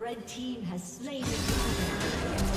Red team has slain the dragon.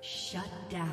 Shut down.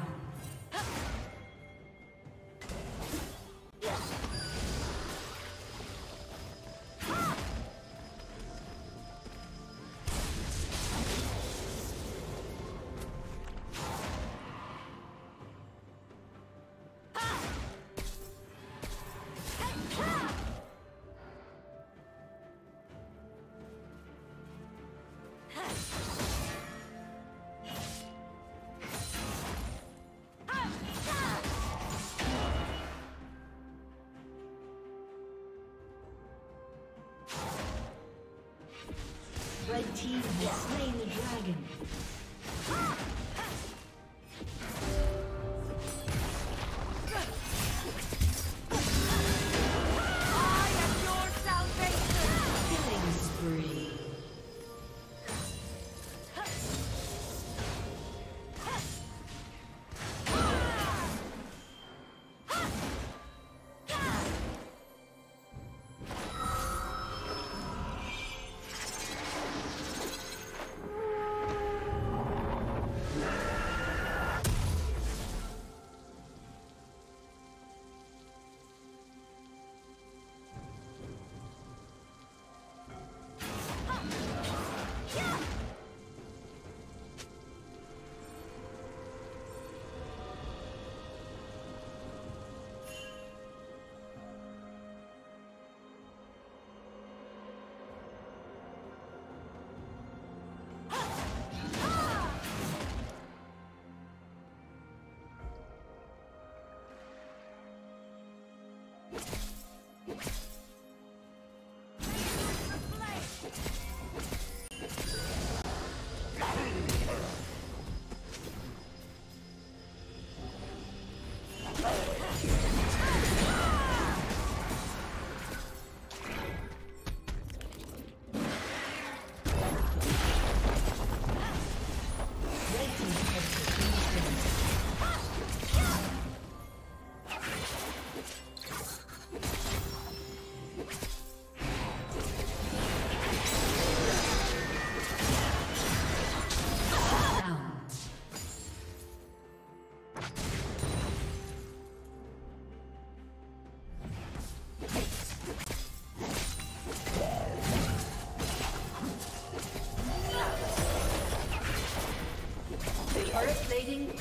Red team has slain the dragon.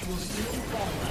We'll soon fall.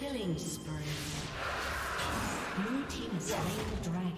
Killing spree. Blue team is slaying the dragon.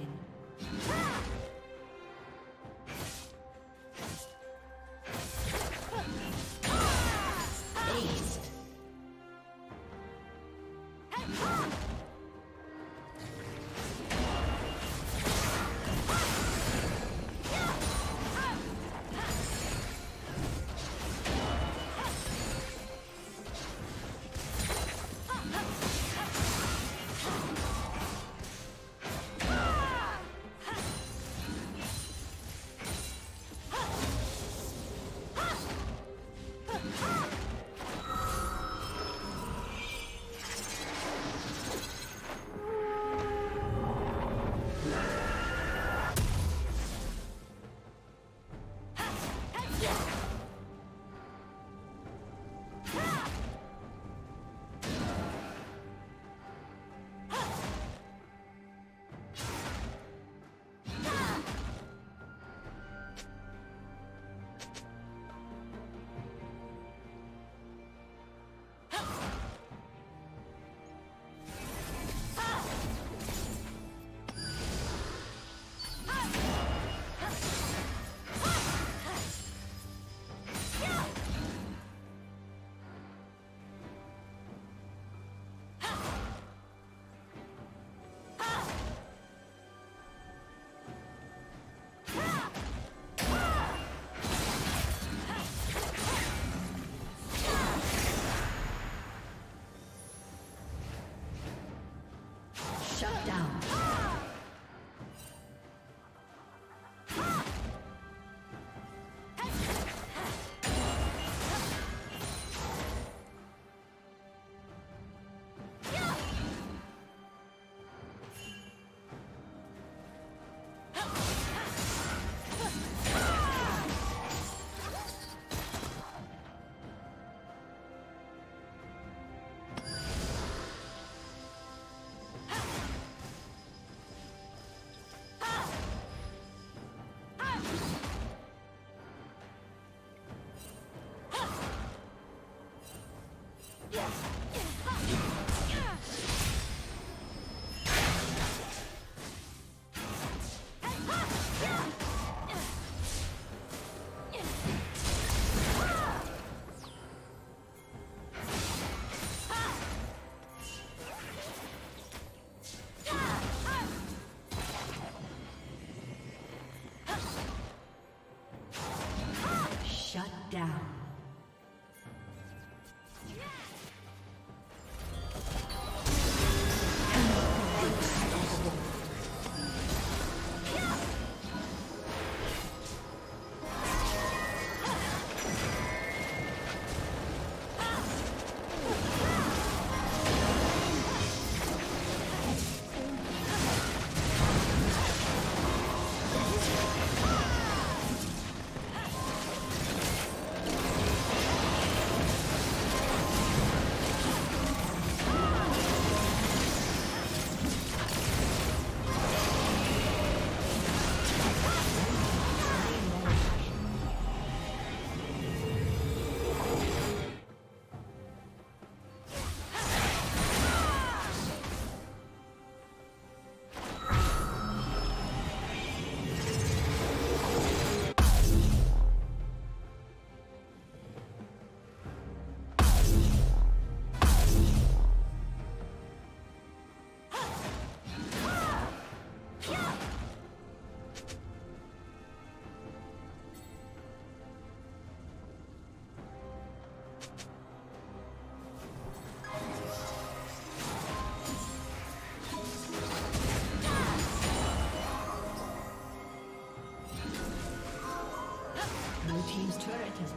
Shut down. team's turret has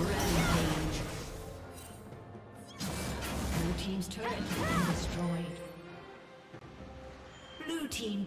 Rampage. Blue team's turret has been destroyed. Blue team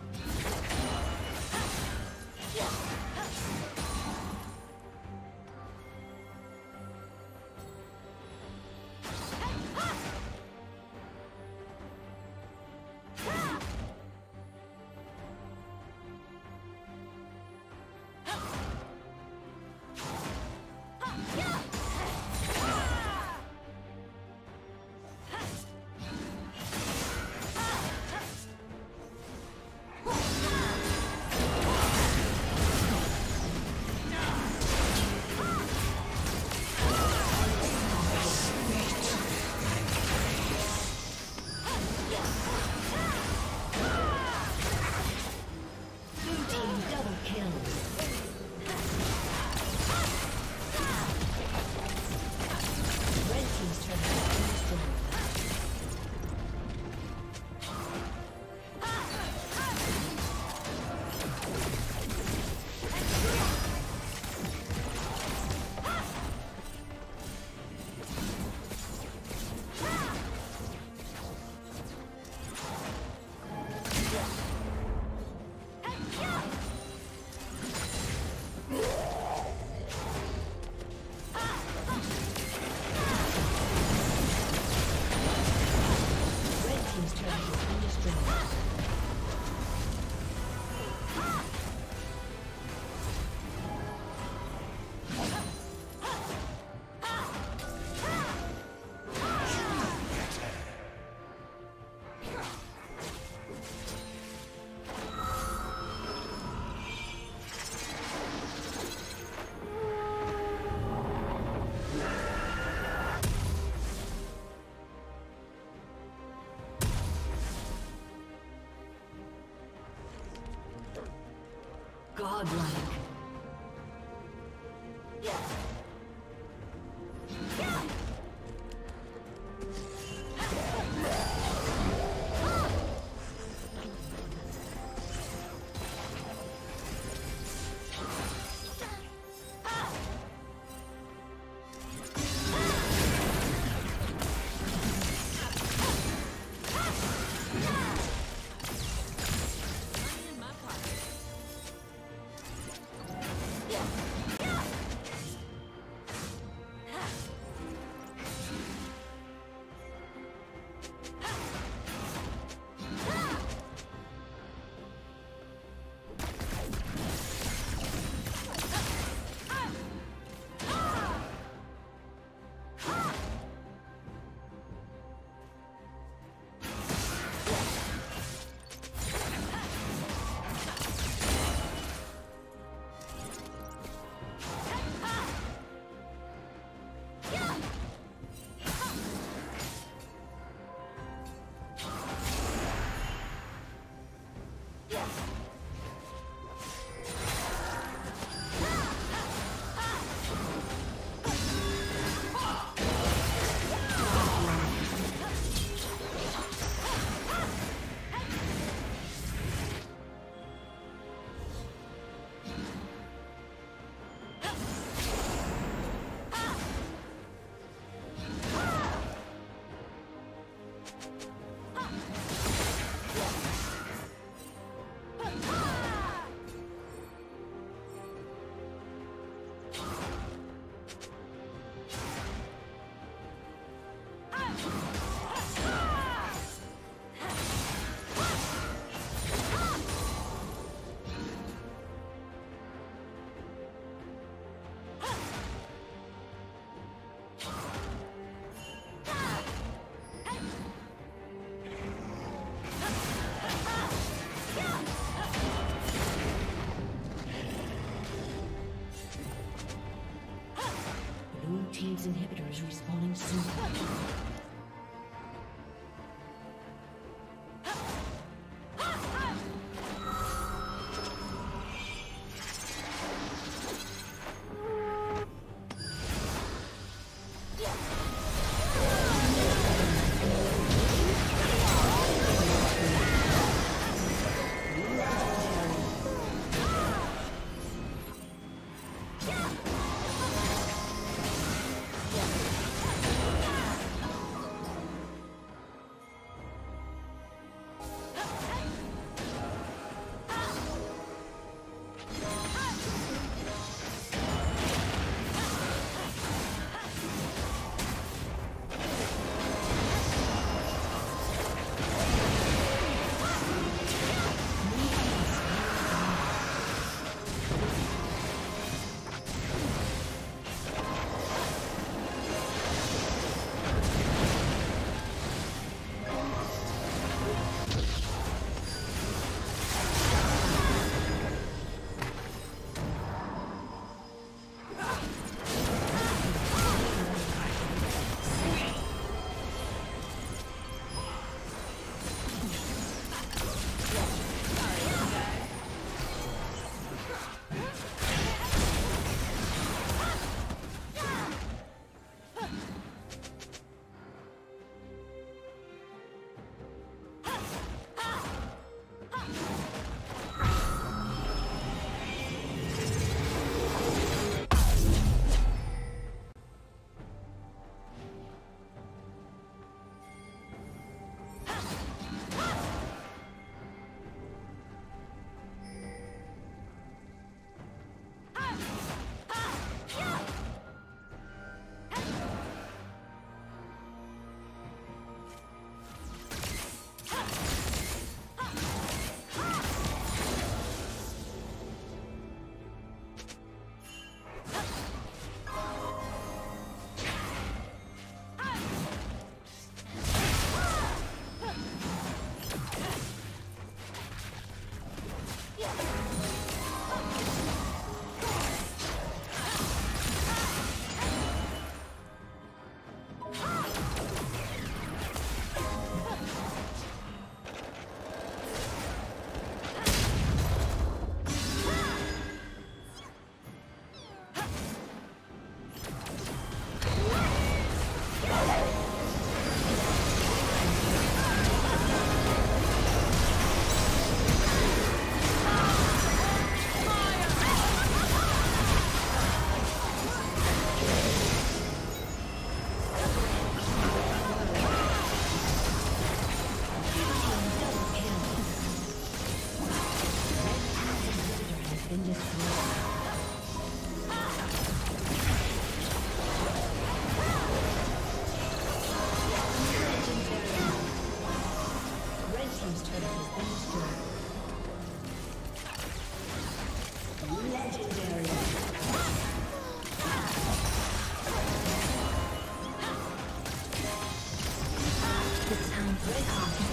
Godlike. Its inhibitor is respawning soon. Break off.